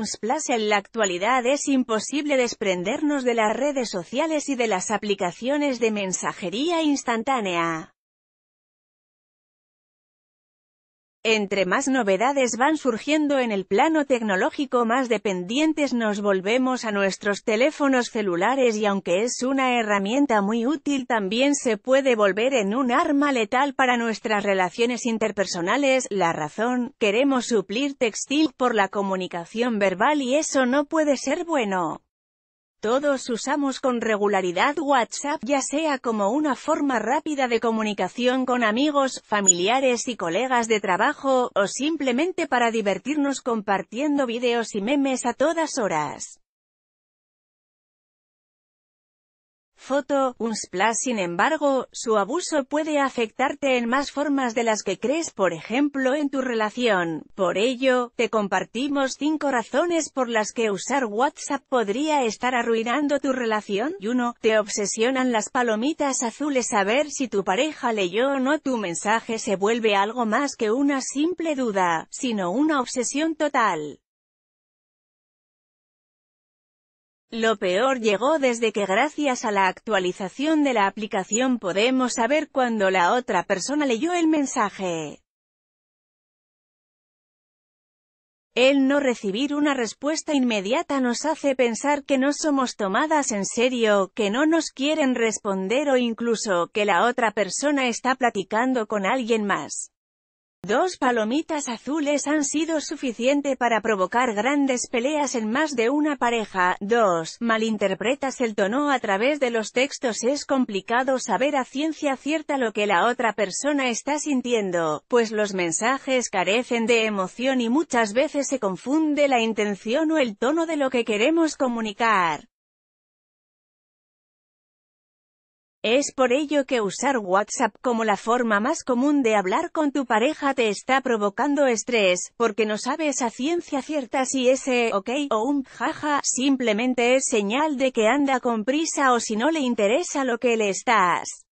Newsflash: en la actualidad es imposible desprendernos de las redes sociales y de las aplicaciones de mensajería instantánea. Entre más novedades van surgiendo en el plano tecnológico, más dependientes nos volvemos a nuestros teléfonos celulares, y aunque es una herramienta muy útil, también se puede volver en un arma letal para nuestras relaciones interpersonales. La razón: queremos suplir textil por la comunicación verbal y eso no puede ser bueno. Todos usamos con regularidad WhatsApp, ya sea como una forma rápida de comunicación con amigos, familiares y colegas de trabajo, o simplemente para divertirnos compartiendo videos y memes a todas horas. Foto: Newsflash. Sin embargo, su abuso puede afectarte en más formas de las que crees, por ejemplo en tu relación. Por ello, te compartimos 5 razones por las que usar WhatsApp podría estar arruinando tu relación. Y 1. Te obsesionan las palomitas azules. Saber si tu pareja leyó o no tu mensaje se vuelve algo más que una simple duda, sino una obsesión total. Lo peor llegó desde que, gracias a la actualización de la aplicación, podemos saber cuándo la otra persona leyó el mensaje. El no recibir una respuesta inmediata nos hace pensar que no somos tomadas en serio, que no nos quieren responder o incluso que la otra persona está platicando con alguien más. 2 palomitas azules han sido suficiente para provocar grandes peleas en más de una pareja. 3. Malinterpretas el tono a través de los textos. Es complicado saber a ciencia cierta lo que la otra persona está sintiendo, pues los mensajes carecen de emoción y muchas veces se confunde la intención o el tono de lo que queremos comunicar. Es por ello que usar WhatsApp como la forma más común de hablar con tu pareja te está provocando estrés, porque no sabes a ciencia cierta si ese ok o un jaja simplemente es señal de que anda con prisa o si no le interesa lo que le estás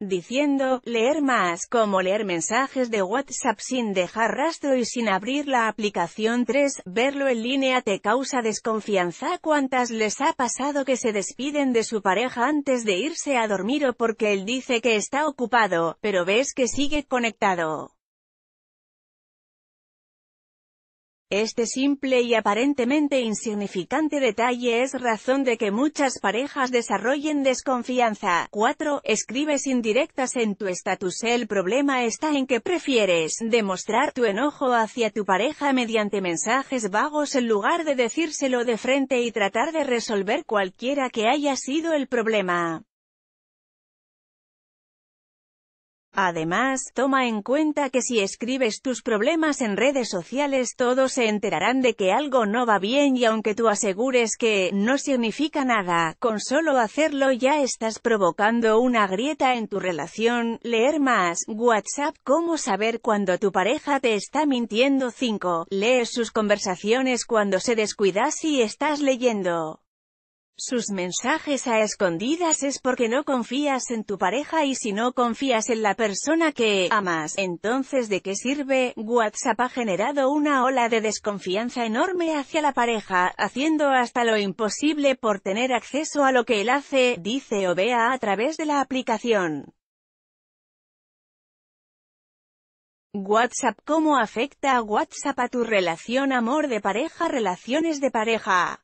diciendo. Leer más: como leer mensajes de WhatsApp sin dejar rastro y sin abrir la aplicación. 3. Verlo en línea te causa desconfianza. ¿Cuántas les ha pasado que se despiden de su pareja antes de irse a dormir, o porque él dice que está ocupado, pero ves que sigue conectado? Este simple y aparentemente insignificante detalle es razón de que muchas parejas desarrollen desconfianza. 4. Escribes indirectas en tu estatus. El problema está en que prefieres demostrar tu enojo hacia tu pareja mediante mensajes vagos en lugar de decírselo de frente y tratar de resolver cualquiera que haya sido el problema. Además, toma en cuenta que si escribes tus problemas en redes sociales, todos se enterarán de que algo no va bien, y aunque tú asegures que no significa nada, con solo hacerlo ya estás provocando una grieta en tu relación. Leer más. WhatsApp: ¿cómo saber cuando tu pareja te está mintiendo? 5. Lees sus conversaciones cuando se descuida. Si estás leyendo sus mensajes a escondidas es porque no confías en tu pareja, y si no confías en la persona que amas, entonces ¿de qué sirve? WhatsApp ha generado una ola de desconfianza enorme hacia la pareja, haciendo hasta lo imposible por tener acceso a lo que él hace, dice o vea a través de la aplicación. WhatsApp: ¿cómo afecta a WhatsApp a tu relación? Amor de pareja. Relaciones de pareja.